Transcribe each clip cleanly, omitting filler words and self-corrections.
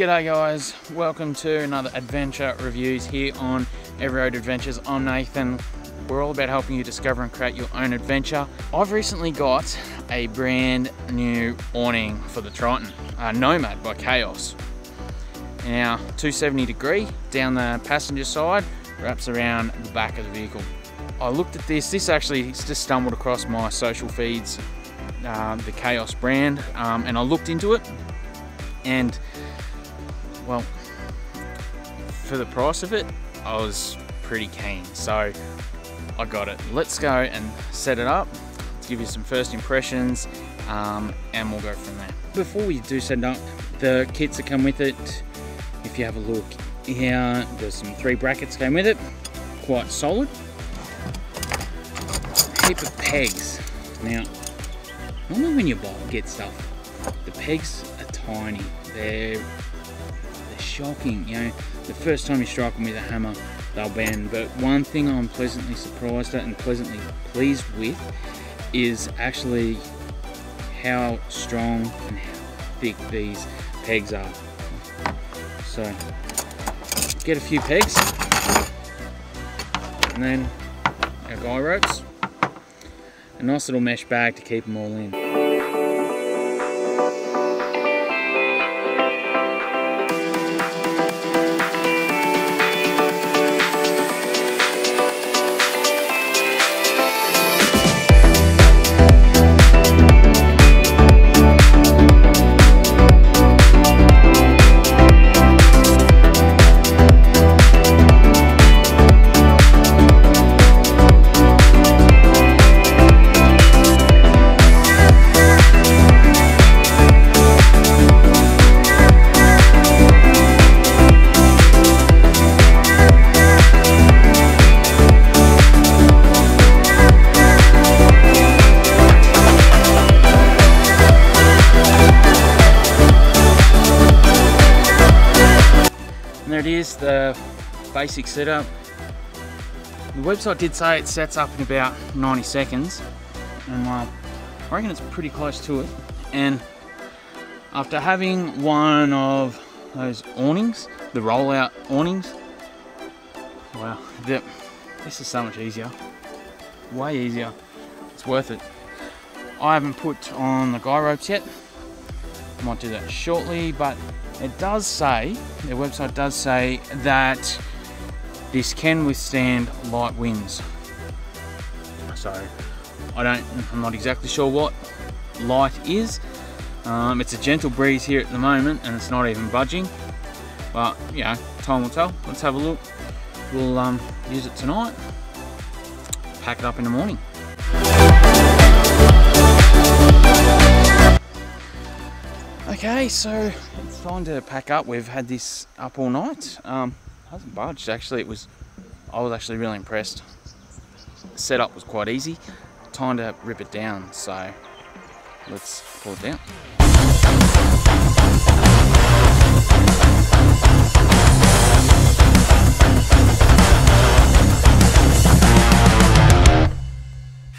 G'day guys, welcome to another adventure reviews here on Every Road Adventures. I'm Nathan. We're all about helping you discover and create your own adventure. I've recently got a brand new awning for the Triton, Nomad by CAOS. Now 270 degree down the passenger side, wraps around the back of the vehicle. I looked at this actually just stumbled across my social feeds, the CAOS brand, and I looked into it, and well, for the price of it, I was pretty keen, so I got it. Let's go and set it up, let's give you some first impressions, and we'll go from there. Before we do set it up, the kits that come with it, if you have a look here, there's some three brackets came with it, quite solid. Heap of pegs. Now, normally when you get stuff, the pegs are tiny. They're shocking. You know, the first time you strike them with a hammer, they'll bend. But one thing I'm pleasantly surprised at and pleasantly pleased with is actually how strong and how thick these pegs are. So, get a few pegs, and then our guy ropes. A nice little mesh bag to keep them all in. It is the basic setup. The website did say it sets up in about 90 seconds, and I reckon it's pretty close to it. And after having one of those awnings, the rollout awnings, wow, this is so much easier, way easier. It's worth it. I haven't put on the guy ropes yet. Might do that shortly, but it does say, their website does say that this can withstand light winds. So I'm not exactly sure what light is. It's a gentle breeze here at the moment and it's not even budging. But you know, time will tell. Let's have a look. We'll use it tonight, pack it up in the morning. Okay, so it's time to pack up. We've had this up all night. Hasn't budged actually. I was actually really impressed. The setup was quite easy. Time to rip it down, so let's pull it down.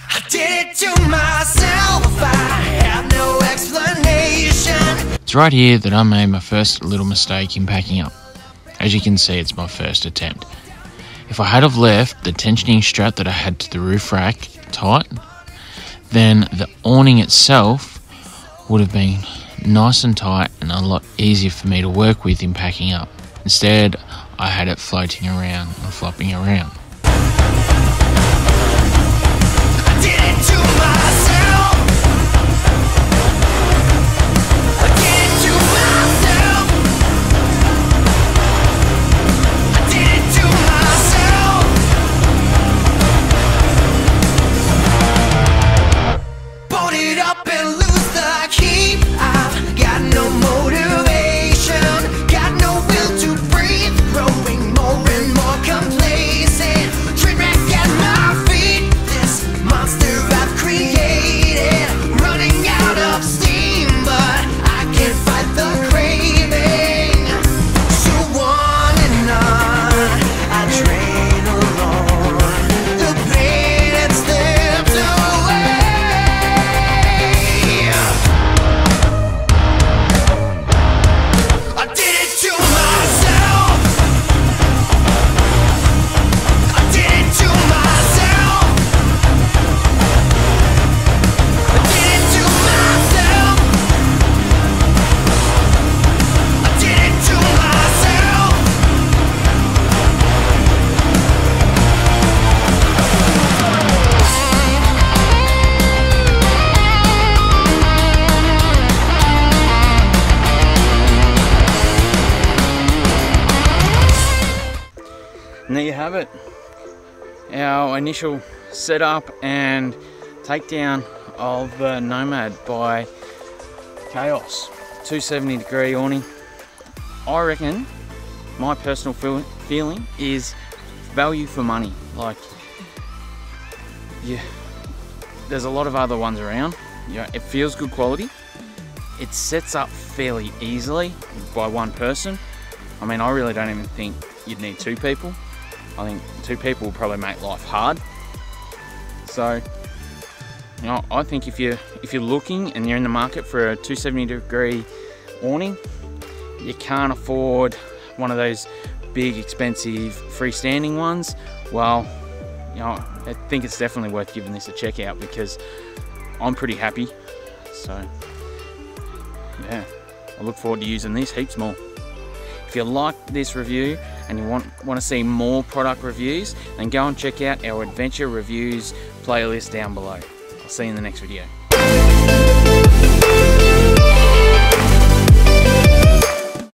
I did it to myself. I had no explanation. It's right here that I made my first little mistake in packing up. As you can see, it's my first attempt. If I had have left the tensioning strap that I had to the roof rack tight, then the awning itself would have been nice and tight and a lot easier for me to work with in packing up. Instead, I had it floating around and flopping around. I did it to myself. Create And there you have it, our initial setup and takedown of the Nomad by CAOS 270 degree awning. I reckon, my personal feeling is value for money. Like, yeah, there's a lot of other ones around. You know, it feels good quality. It sets up fairly easily by one person. I mean, I really don't even think you'd need two people. I think two people will probably make life hard. So, you know, I think if you're looking and you're in the market for a 270 degree awning, you can't afford one of those big expensive freestanding ones, well, you know, I think it's definitely worth giving this a check out because I'm pretty happy. So yeah, I look forward to using this heaps more. If you like this review and you want to see more product reviews, then go and check out our adventure reviews playlist down below. I'll see you in the next video.